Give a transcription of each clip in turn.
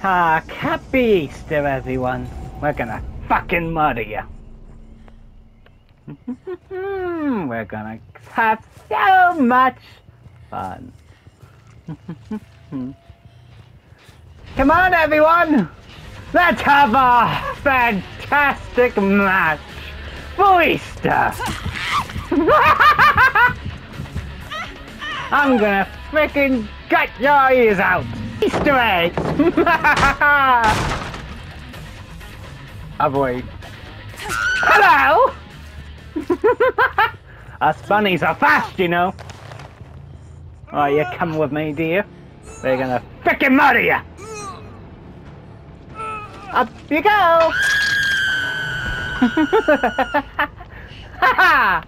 Happy Easter, everyone. We're gonna fucking murder you. We're gonna have so much fun. Come on, everyone! Let's have a fantastic match for Easter! I'm gonna freaking gut your ears out! Easter eggs! Avoid. Hello! Us bunnies are fast, you know! Oh, you come with me, dear. They're gonna frickin' murder you! Up you go! Ha ha!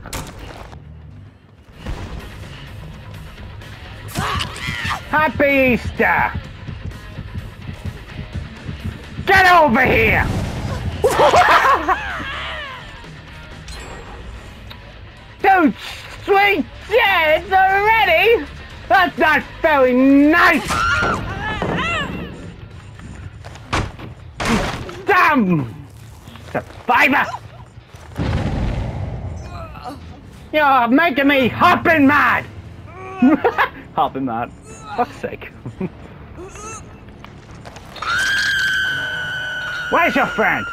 Happy Easter! Get over here! Dude, sweet jets already? That's not very nice! Damn! Survivor! You're making me hopping mad! Hopping mad. Fuck's sake. Where's your friend?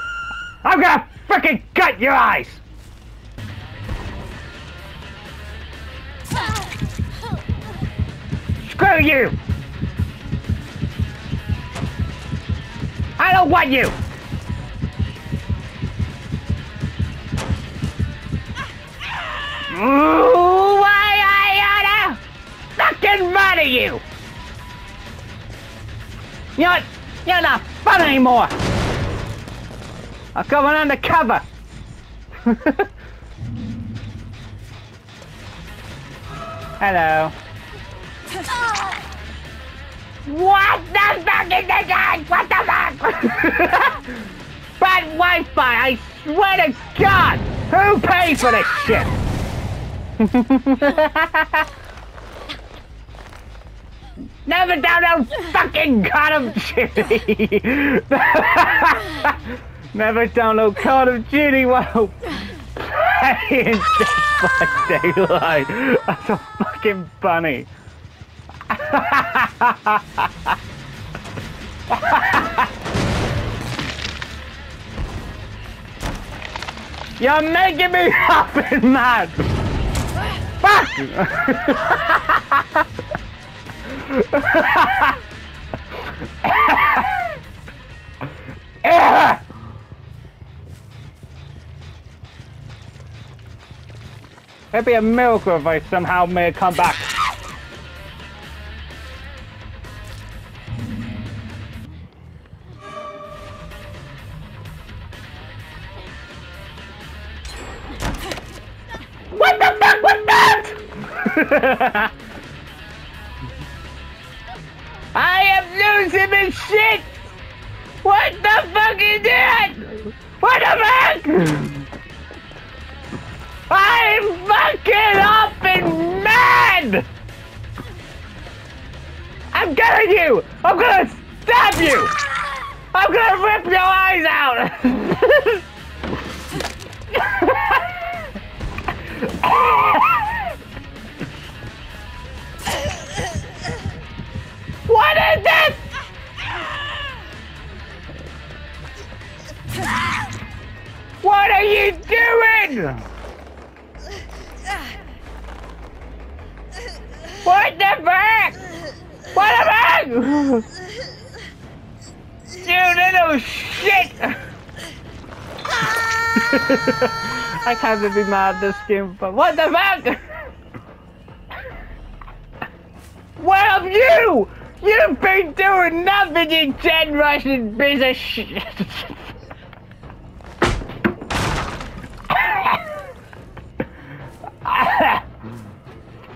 I'm gonna frickin' gut your eyes! Screw you! I don't want you! Why I oughta fucking murder you! You're not fun anymore! I'm going undercover! Hello. What the fuck is this guy? What the fuck? Bad Wi-Fi, I swear to God! Who paid for this shit? Never download fucking Call of Duty! Never download Call of Duty while playing Dead by Daylight. That's a fucking bunny. You're making me happen, man! Fuck! It'd be a miracle if I somehow made a comeback. I am losing this shit! What the fuck is that? What the fuck? I'm fucking up and mad! I'm getting you! I'm gonna stab you! I'm gonna rip your eyes out! What is this? What are you doing? What the fuck? What the fuck? You little shit! I can't be mad at this game, but what the fuck? Where have you? You've been doing nothing, you dead Russian piece of shit!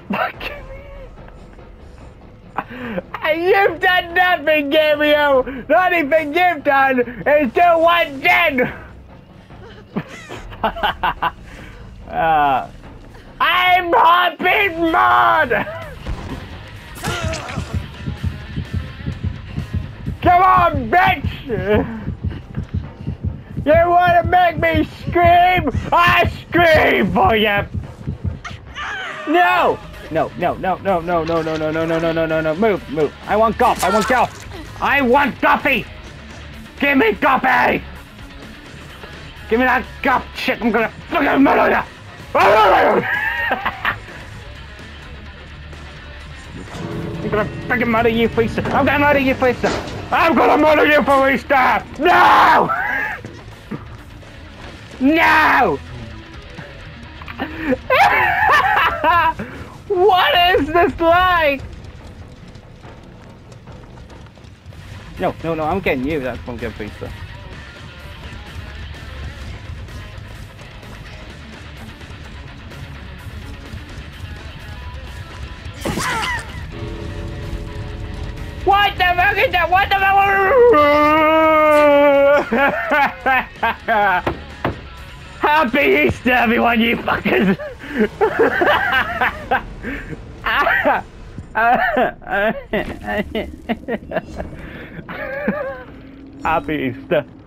Fuck! You've done nothing, Gabriel! The only thing you've done is do one dead! I'm hopping mad! Come on, bitch! You wanna make me scream? I scream for you! No! No, move. I want golf. I want Guffy! Give me Guffy! Give me that golf shit, I'm gonna fucking murder you! I'm gonna fucking murder you for Easter! I'm gonna murder you for Easter! No! No! What is this like? No, I'm getting you. That's one good pizza. What the fuck is that? What the fuck? Happy Easter, everyone, you fuckers! Happy Easter.